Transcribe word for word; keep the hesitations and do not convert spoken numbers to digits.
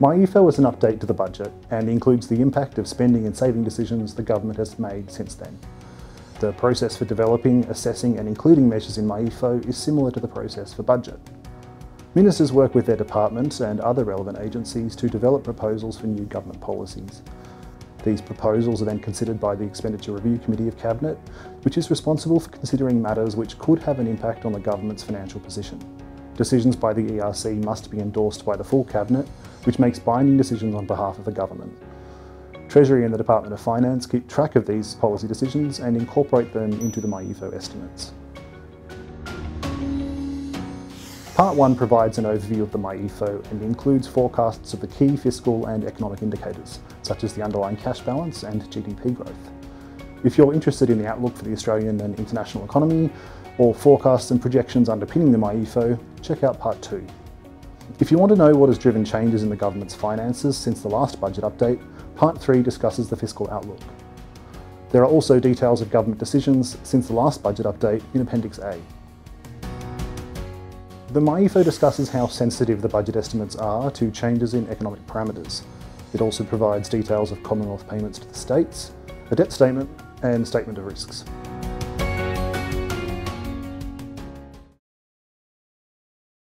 MyEFO is an update to the budget and includes the impact of spending and saving decisions the government has made since then. The process for developing, assessing and including measures in MyEFO is similar to the process for budget. Ministers work with their departments and other relevant agencies to develop proposals for new government policies. These proposals are then considered by the Expenditure Review Committee of Cabinet, which is responsible for considering matters which could have an impact on the government's financial position. Decisions by the E R C must be endorsed by the full Cabinet, which makes binding decisions on behalf of the government. Treasury and the Department of Finance keep track of these policy decisions and incorporate them into the MyEFO estimates. Part one provides an overview of the MyEFO and includes forecasts of the key fiscal and economic indicators, such as the underlying cash balance and G D P growth. If you're interested in the outlook for the Australian and international economy, or forecasts and projections underpinning the MyEFO, check out Part two. If you want to know what has driven changes in the government's finances since the last budget update, Part three discusses the fiscal outlook. There are also details of government decisions since the last budget update in Appendix A. The MyEFO discusses how sensitive the budget estimates are to changes in economic parameters. It also provides details of Commonwealth payments to the states, a debt statement, and statement of risks.